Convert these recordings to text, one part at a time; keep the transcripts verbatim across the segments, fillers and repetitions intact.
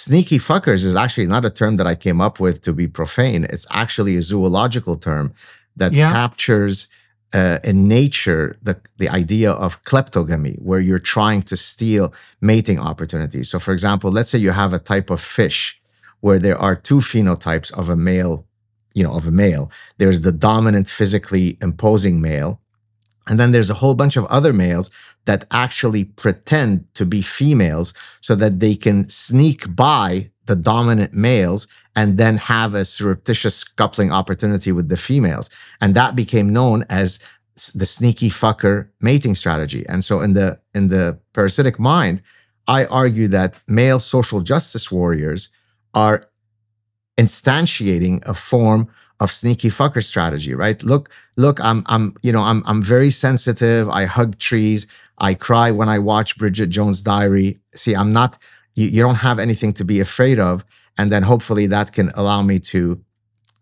Sneaky fuckers is actually not a term that I came up with to be profane. It's actually a zoological term that yeah. captures uh, in nature the, the idea of kleptogamy, where you're trying to steal mating opportunities. So for example, let's say you have a type of fish where there are two phenotypes of a male, you know, of a male. There's the dominant, physically imposing male, and then there's a whole bunch of other males that actually pretend to be females so that they can sneak by the dominant males and then have a surreptitious coupling opportunity with the females. And that became known as the sneaky fucker mating strategy. And so in the, in the parasitic mind, I argue that male social justice warriors are instantiating a form of sneaky fucker strategy, right? Look, look, I'm, I'm, you know, I'm, I'm very sensitive. I hug trees. I cry when I watch Bridget Jones' Diary. See, I'm not, you, you don't have anything to be afraid of. And then hopefully that can allow me to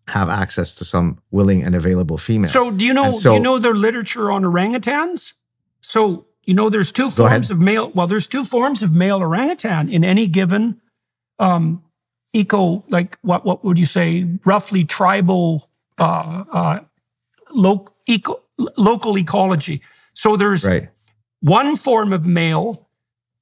have access to some willing and available females. So do you know, so, do you know their literature on orangutans? So, you know, there's two forms of male, well, there's two forms of male orangutan in any given, um, eco, like what what would you say, roughly tribal, uh, uh, lo eco local ecology. So there's right. one form of male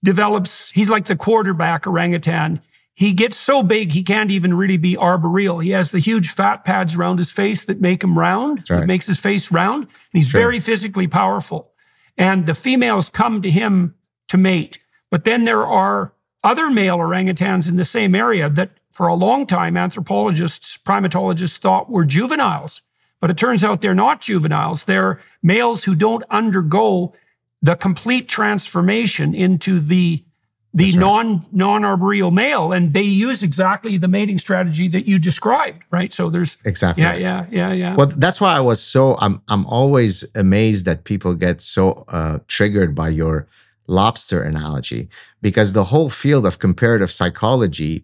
develops, he's like the quarterback orangutan. He gets so big, he can't even really be arboreal. He has the huge fat pads around his face that make him round. It right. makes his face round. And he's sure. very physically powerful. And the females come to him to mate. But then there are other male orangutans in the same area that for a long time anthropologists, primatologists thought were juveniles. But it turns out they're not juveniles. They're males who don't undergo the complete transformation into the, the non, non-arboreal male. And they use exactly the mating strategy that you described, right? So there's... Exactly. Yeah, yeah, yeah, yeah. Well, that's why I was so... I'm, I'm always amazed that people get so uh, triggered by your... lobster analogy, because the whole field of comparative psychology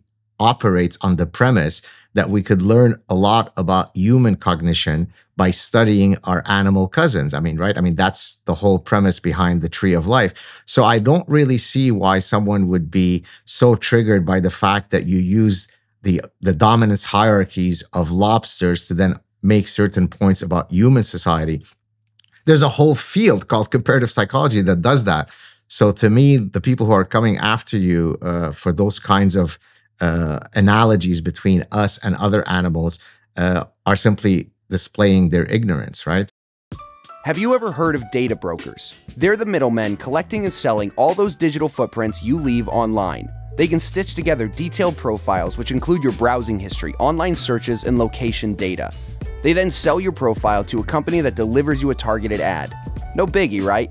operates on the premise that we could learn a lot about human cognition by studying our animal cousins. I mean, right? I mean, that's the whole premise behind the tree of life. So I don't really see why someone would be so triggered by the fact that you use the, the dominance hierarchies of lobsters to then make certain points about human society. There's a whole field called comparative psychology that does that. So to me, the people who are coming after you uh, for those kinds of uh, analogies between us and other animals uh, are simply displaying their ignorance, right? Have you ever heard of data brokers? They're the middlemen collecting and selling all those digital footprints you leave online. They can stitch together detailed profiles, which include your browsing history, online searches, and location data. They then sell your profile to a company that delivers you a targeted ad. No biggie, right?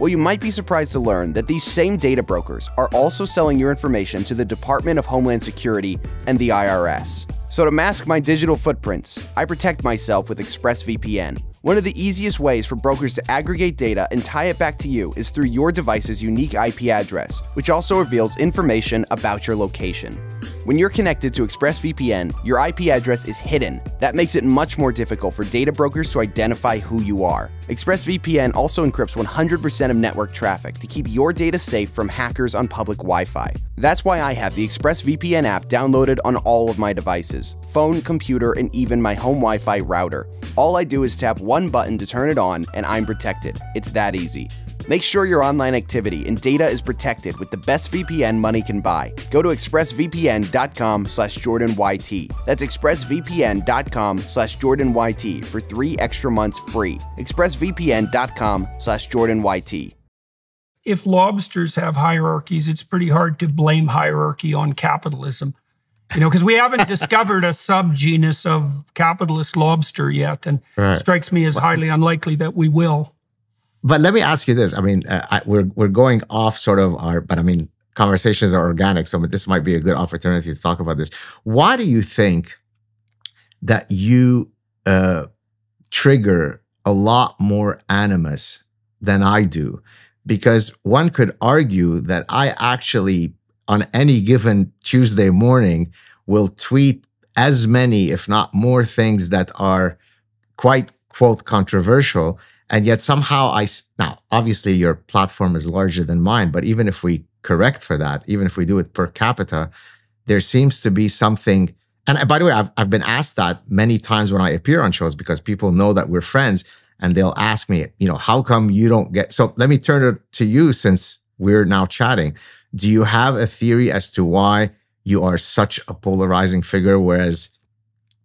Well, you might be surprised to learn that these same data brokers are also selling your information to the Department of Homeland Security and the I R S. So to mask my digital footprints, I protect myself with ExpressVPN. One of the easiest ways for brokers to aggregate data and tie it back to you is through your device's unique I P address, which also reveals information about your location. When you're connected to ExpressVPN, your I P address is hidden. That makes it much more difficult for data brokers to identify who you are. ExpressVPN also encrypts one hundred percent of network traffic to keep your data safe from hackers on public Wi-Fi. That's why I have the ExpressVPN app downloaded on all of my devices, phone, computer, and even my home Wi-Fi router. All I do is tap one button to turn it on, and I'm protected. It's that easy. Make sure your online activity and data is protected with the best V P N money can buy. Go to express V P N dot com slash Jordan Y T. That's express V P N dot com slash Jordan Y T for three extra months free. express V P N dot com slash Jordan Y T. If lobsters have hierarchies, it's pretty hard to blame hierarchy on capitalism. You know, because we haven't discovered a subgenus of capitalist lobster yet, and right. it strikes me as highly unlikely that we will. But let me ask you this. I mean, uh, I, we're, we're going off sort of our, but I mean, conversations are organic, so this might be a good opportunity to talk about this. Why do you think that you uh, trigger a lot more animus than I do? Because one could argue that I actually, on any given Tuesday morning, will tweet as many, if not more, things that are quite, quote, controversial. And yet somehow I, now obviously your platform is larger than mine, but even if we correct for that, even if we do it per capita, there seems to be something. And by the way, I've, I've been asked that many times when I appear on shows because people know that we're friends and they'll ask me, you know, how come you don't get, so let me turn it to you since we're now chatting. Do you have a theory as to why you are such a polarizing figure? Whereas,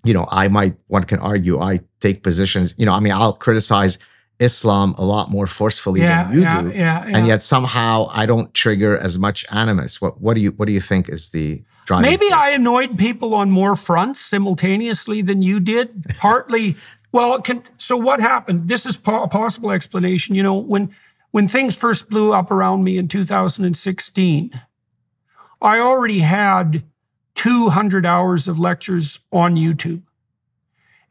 you know, I might, one can argue, I take positions, you know, I mean, I'll criticize Islam a lot more forcefully yeah, than you yeah, do. Yeah, yeah. And yet somehow I don't trigger as much animus. What, what do you, what do you think is the driving Maybe force? I annoyed people on more fronts simultaneously than you did. Partly, well, it can, so what happened? This is po- a possible explanation. You know, when, when things first blew up around me in two thousand sixteen, I already had two hundred hours of lectures on YouTube.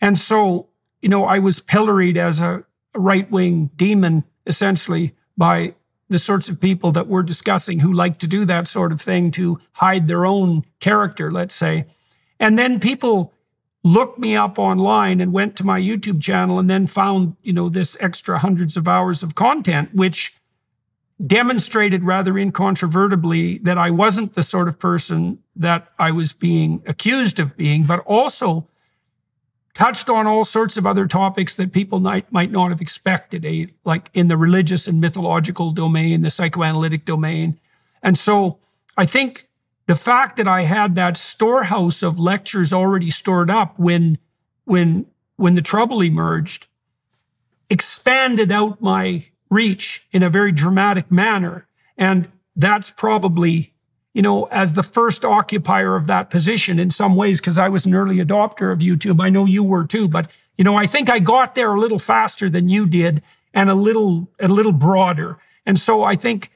And so, you know, I was pilloried as a right-wing demon, essentially, by the sorts of people that we're discussing who like to do that sort of thing to hide their own character, let's say. And then people looked me up online and went to my YouTube channel and then found, you know, this extra hundreds of hours of content, which demonstrated rather incontrovertibly that I wasn't the sort of person that I was being accused of being, but also touched on all sorts of other topics that people might, might not have expected, eh? Like in the religious and mythological domain, the psychoanalytic domain. And so I think the fact that I had that storehouse of lectures already stored up when, when, when the trouble emerged expanded out my reach in a very dramatic manner. And that's probably, you know, as the first occupier of that position in some ways, because I was an early adopter of YouTube. I know you were too, but, you know, I think I got there a little faster than you did and a little, a little broader. And so I think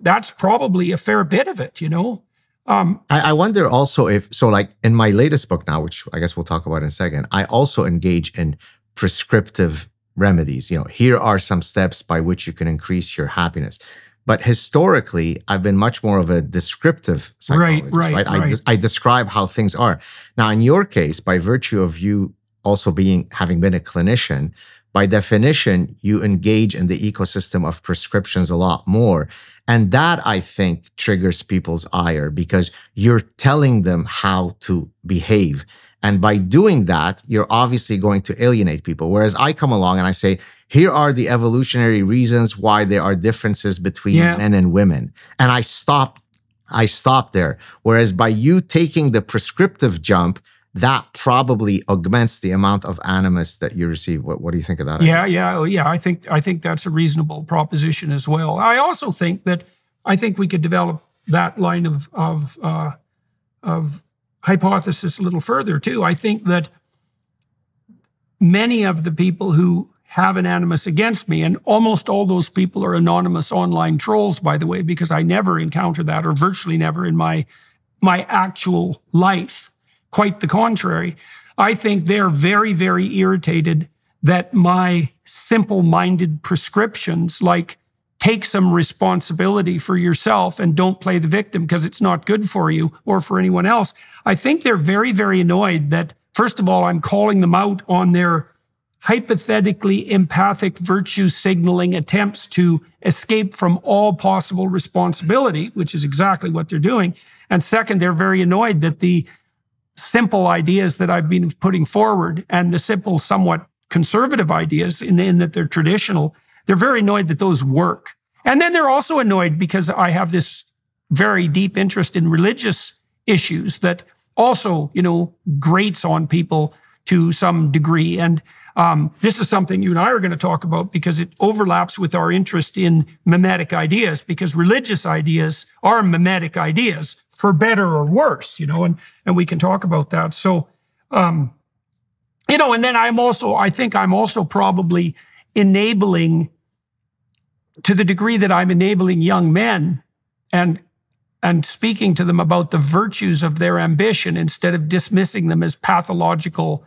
that's probably a fair bit of it, you know? Um, I, I wonder also if, so like in my latest book now, which I guess we'll talk about in a second, I also engage in prescriptive remedies. You know, here are some steps by which you can increase your happiness. But historically, I've been much more of a descriptive psychologist, right? right, right? right. I, des I describe how things are. Now, in your case, by virtue of you also being, having been a clinician, by definition, you engage in the ecosystem of prescriptions a lot more. And that, I think, triggers people's ire because you're telling them how to behave. And by doing that, you're obviously going to alienate people. Whereas I come along and I say, here are the evolutionary reasons why there are differences between yeah. men and women. And I stop, I stop there. Whereas by you taking the prescriptive jump, that probably augments the amount of animus that you receive. What, what do you think of that? Yeah, yeah, yeah. I think, I think that's a reasonable proposition as well. I also think that, I think we could develop that line of, of, uh, of hypothesis a little further too. I think that many of the people who have an animus against me, and almost all those people are anonymous online trolls, by the way, because I never encounter that, or virtually never in my, my actual life. Quite the contrary. I think they're very, very irritated that my simple-minded prescriptions, like take some responsibility for yourself and don't play the victim because it's not good for you or for anyone else. I think they're very, very annoyed that, first of all, I'm calling them out on their hypothetically empathic virtue signaling attempts to escape from all possible responsibility, which is exactly what they're doing. And second, they're very annoyed that the simple ideas that I've been putting forward and the simple, somewhat conservative ideas in, in that they're traditional, they're very annoyed that those work. And then they're also annoyed because I have this very deep interest in religious issues that also, you know, grates on people to some degree. And um, this is something you and I are going to talk about because it overlaps with our interest in mimetic ideas, because religious ideas are mimetic ideas, for better or worse, you know, and, and we can talk about that. So, um, you know, and then I'm also, I think I'm also probably enabling, to the degree that I'm enabling young men and and speaking to them about the virtues of their ambition instead of dismissing them as pathological,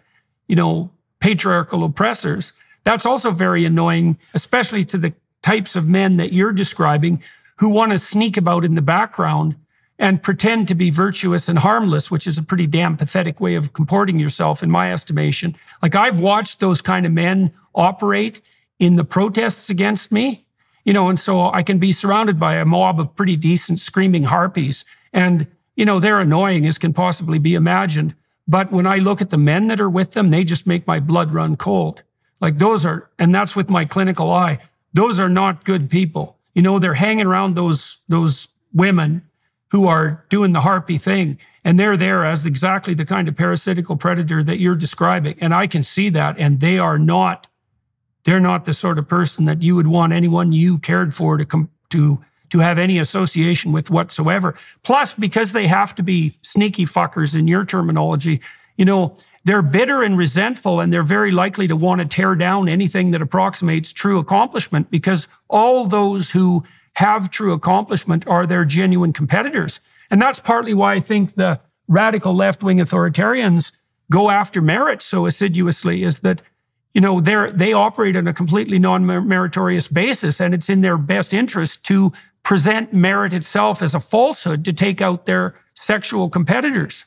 you know, patriarchal oppressors, that's also very annoying, especially to the types of men that you're describing who want to sneak about in the background and pretend to be virtuous and harmless, which is a pretty damn pathetic way of comporting yourself, in my estimation. Like, I've watched those kind of men operate in the protests against me, you know, and so I can be surrounded by a mob of pretty decent screaming harpies. And, you know, they're annoying as can possibly be imagined. But when I look at the men that are with them, they just make my blood run cold. Like those are, and that's with my clinical eye, those are not good people. You know, they're hanging around those, those women who are doing the harpy thing. And they're there as exactly the kind of parasitical predator that you're describing. And I can see that. And they are not, they're not the sort of person that you would want anyone you cared for to come to, to have any association with whatsoever. Plus, because they have to be sneaky fuckers in your terminology, you know, they're bitter and resentful, and they're very likely to want to tear down anything that approximates true accomplishment, because all those who have true accomplishment are their genuine competitors. And that's partly why I think the radical left-wing authoritarians go after merit so assiduously, is that, you know, they're, they operate on a completely non-meritorious basis, and it's in their best interest to present merit itself as a falsehood to take out their sexual competitors.